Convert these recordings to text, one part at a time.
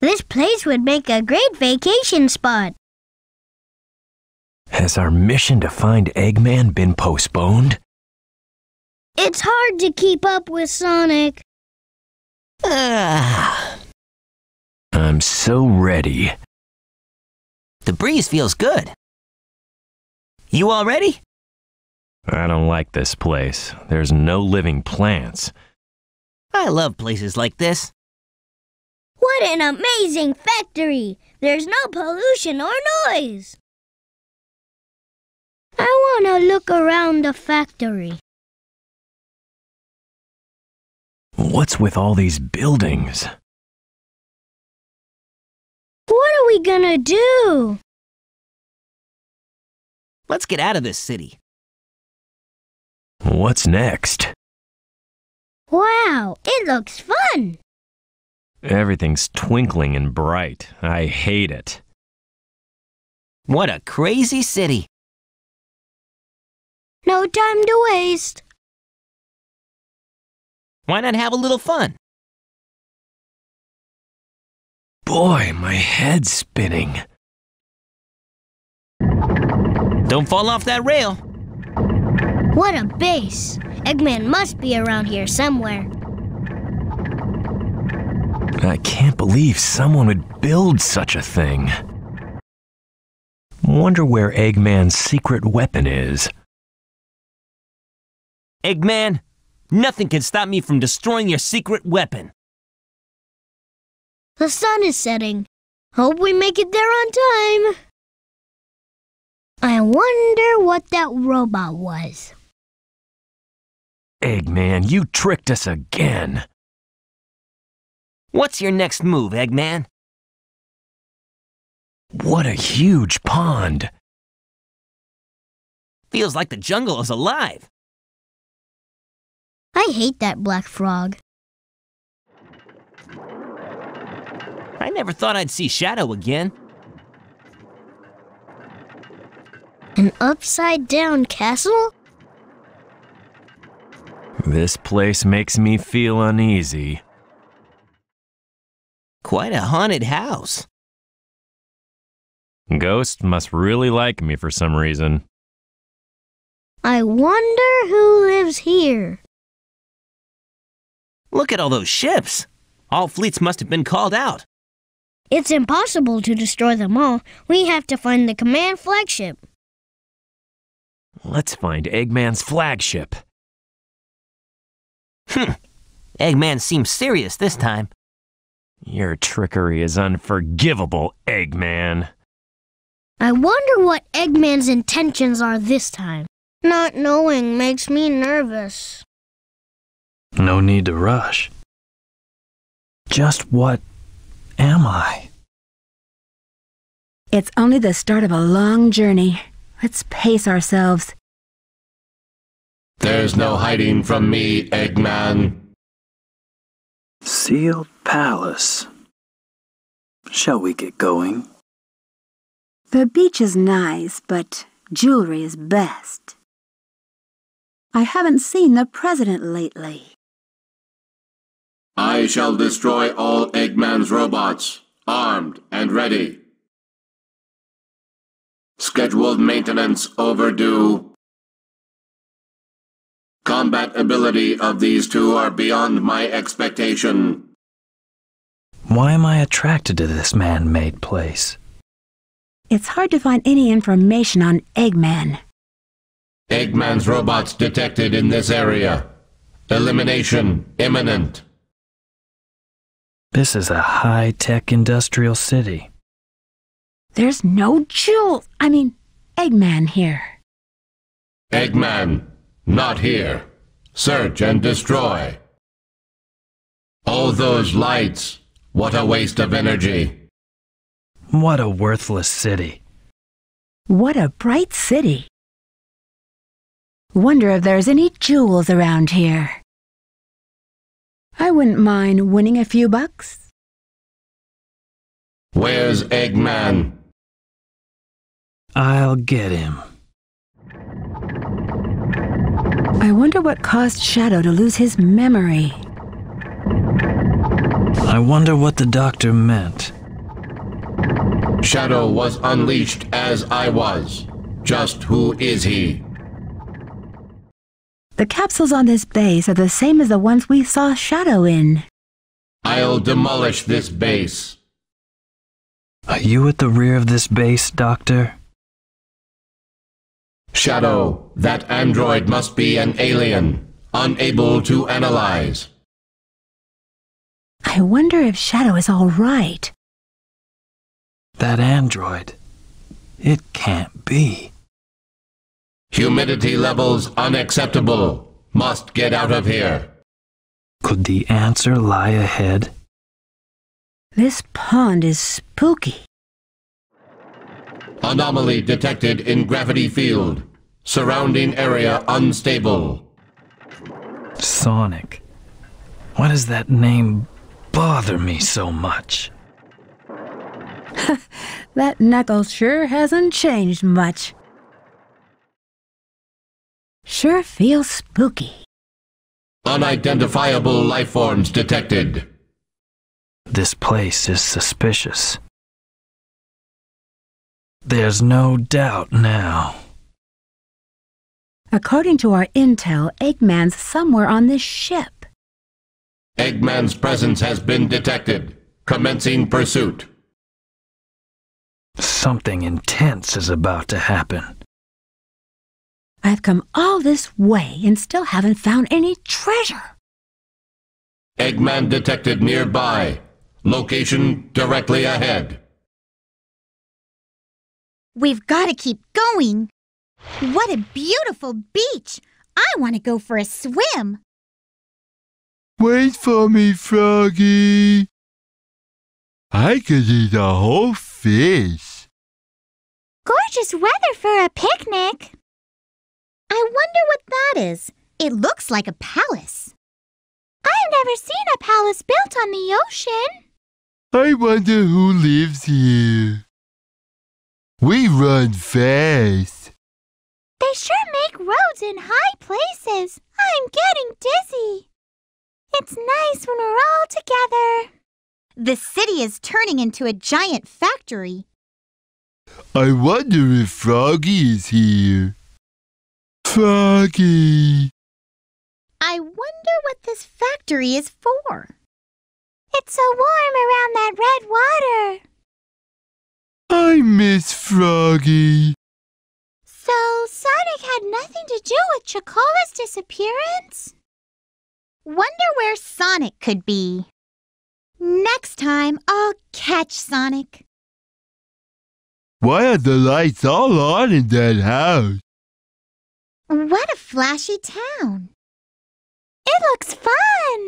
This place would make a great vacation spot. Has our mission to find Eggman been postponed? It's hard to keep up with Sonic. I'm so ready. The breeze feels good. You all ready? I don't like this place. There's no living plants. I love places like this. What an amazing factory! There's no pollution or noise. I want to look around the factory. What's with all these buildings? What are we gonna do? Let's get out of this city. What's next? Wow, it looks fun! Everything's twinkling and bright. I hate it. What a crazy city! No time to waste. Why not have a little fun? Boy, my head's spinning. Don't fall off that rail. What a base. Eggman must be around here somewhere. I can't believe someone would build such a thing. Wonder where Eggman's secret weapon is. Eggman, nothing can stop me from destroying your secret weapon. The sun is setting. Hope we make it there on time. I wonder what that robot was. Eggman, you tricked us again. What's your next move, Eggman? What a huge pond. Feels like the jungle is alive. I hate that black frog. I never thought I'd see Shadow again. An upside-down castle? This place makes me feel uneasy. Quite a haunted house. Ghosts must really like me for some reason. I wonder who lives here. Look at all those ships. All fleets must have been called out. It's impossible to destroy them all. We have to find the command flagship. Let's find Eggman's flagship. Eggman seems serious this time. Your trickery is unforgivable, Eggman. I wonder what Eggman's intentions are this time. Not knowing makes me nervous. No need to rush. Just what am I? It's only the start of a long journey. Let's pace ourselves. There's no hiding from me, Eggman. Sealed Palace. Shall we get going? The beach is nice, but jewelry is best. I haven't seen the president lately. I shall destroy all Eggman's robots, armed and ready. Scheduled maintenance overdue. Combat ability of these two are beyond my expectation. Why am I attracted to this man-made place? It's hard to find any information on Eggman. Eggman's robots detected in this area. Elimination imminent. This is a high-tech industrial city. There's no Eggman here. Eggman, not here. Search and destroy. All those lights, what a waste of energy. What a worthless city. What a bright city. Wonder if there's any jewels around here. I wouldn't mind winning a few bucks. Where's Eggman? I'll get him. I wonder what caused Shadow to lose his memory. I I wonder what the doctor meant. Shadow was unleashed as I was. Just who is he? The capsules on this base are the same as the ones we saw Shadow in. I'll demolish this base. Are you at the rear of this base, Doctor? Shadow, that android must be an alien, unable to analyze. I wonder if Shadow is all right. That android. It can't be. Humidity levels unacceptable. Must get out of here. Could the answer lie ahead? This pond is spooky. Anomaly detected in gravity field. Surrounding area unstable. Sonic. Why does that name bother me so much? That knuckle sure hasn't changed much. Sure feels spooky. Unidentifiable life forms detected. This place is suspicious. There's no doubt now. According to our intel, Eggman's somewhere on this ship. Eggman's presence has been detected. Commencing pursuit. Something intense is about to happen. I've come all this way and still haven't found any treasure. Eggman detected nearby. Location directly ahead. We've got to keep going. What a beautiful beach. I want to go for a swim. Wait for me, Froggy. I could eat a whole fish. Gorgeous weather for a picnic. I wonder what that is. It looks like a palace. I've never seen a palace built on the ocean. I wonder who lives here. We run fast. They sure make roads in high places. I'm getting dizzy. It's nice when we're all together. The city is turning into a giant factory. I wonder if Froggy is here. Froggy! I wonder what this factory is for. It's so warm around that red water. I miss Froggy. So Sonic had nothing to do with Chocola's disappearance? Wonder where Sonic could be. Next time, I'll catch Sonic. Why are the lights all on in that house? What a flashy town. It looks fun.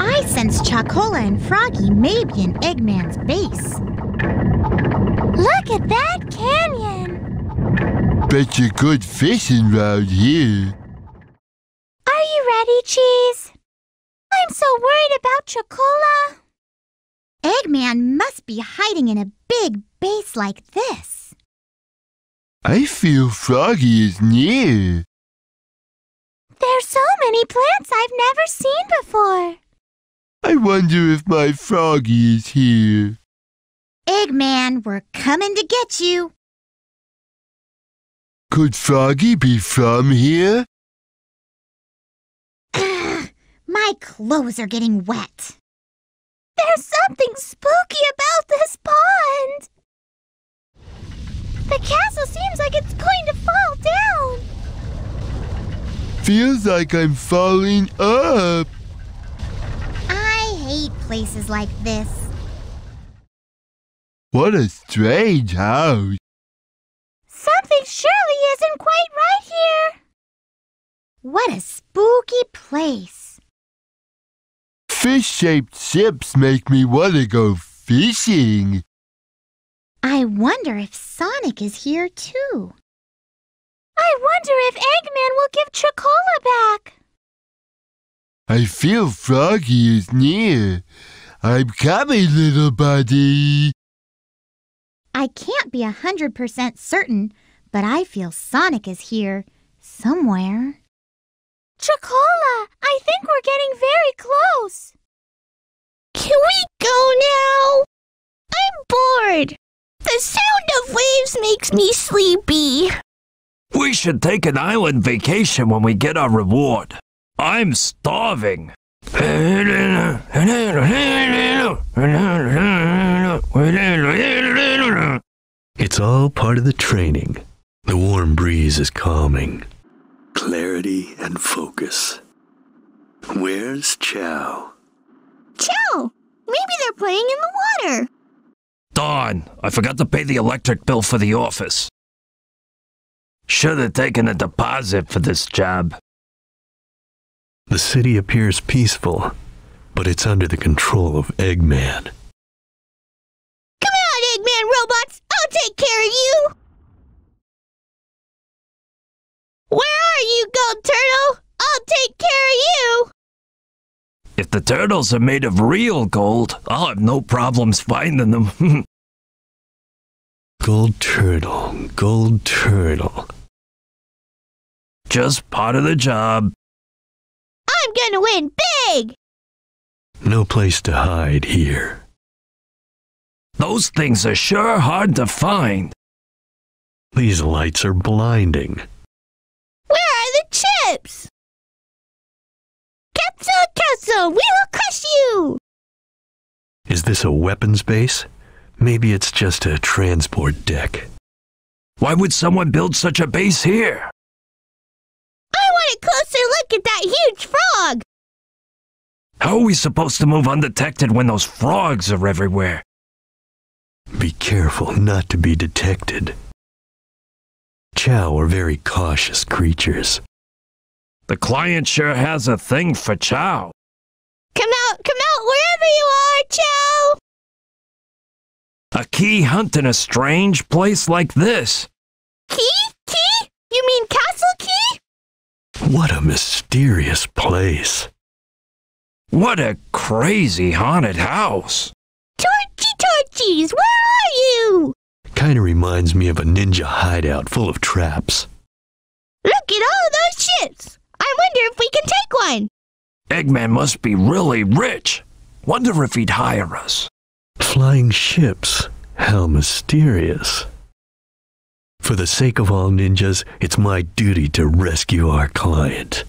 I sense Chocola and Froggy may be in Eggman's base. Look at that canyon. Bet you're good fishing round here. Are you ready, Cheese? I'm so worried about Chocola. Eggman must be hiding in a big base like this. I feel Froggy is near. There's so many plants I've never seen before. I wonder if my Froggy is here. Eggman, we're coming to get you. Could Froggy be from here? Ugh, my clothes are getting wet. There's something spooky about this pond. The castle seems like it's going to fall down. Feels like I'm falling up. I hate places like this. What a strange house. Something surely isn't quite right here. What a spooky place. Fish-shaped ships make me want to go fishing. I wonder if Sonic is here, too. I wonder if Eggman will give Tricola back. I feel Froggy is near. I'm coming, little buddy. I can't be 100% certain, but I feel Sonic is here somewhere. Tricola, I think we're getting very close. of waves makes me sleepy. We should take an island vacation when we get our reward. I'm starving. It's all part of the training. The warm breeze is calming. Clarity and focus. Where's Chao? Chao! Maybe they're playing in the water. Darn, I forgot to pay the electric bill for the office. Should have taken a deposit for this job. The city appears peaceful, but it's under the control of Eggman. Come out, Eggman robots! I'll take care of you! Where are you, Gold Turtle? I'll take care of you! If the turtles are made of real gold, I'll have no problems finding them. Gold Turtle, Gold Turtle. Just part of the job. I'm gonna win big! No place to hide here. Those things are sure hard to find. These lights are blinding. Where are the chips? Capsule, capsule, we will crush you! Is this a weapons base? Maybe it's just a transport deck. Why would someone build such a base here? I want a closer look at that huge frog! How are we supposed to move undetected when those frogs are everywhere? Be careful not to be detected. Chao are very cautious creatures. The client sure has a thing for Chao. Come out wherever you are, Chao! A key hunt in a strange place like this. Key? Key? You mean Castle Key? What a mysterious place. What a crazy haunted house. Torchy Torchies, where are you? Kinda reminds me of a ninja hideout full of traps. Look at all those ships. I wonder if we can take one. Eggman must be really rich. Wonder if he'd hire us. Flying ships. How mysterious. For the sake of all ninjas, it's my duty to rescue our client.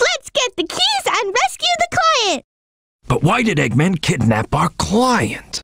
Let's get the keys and rescue the client! But why did Eggman kidnap our client?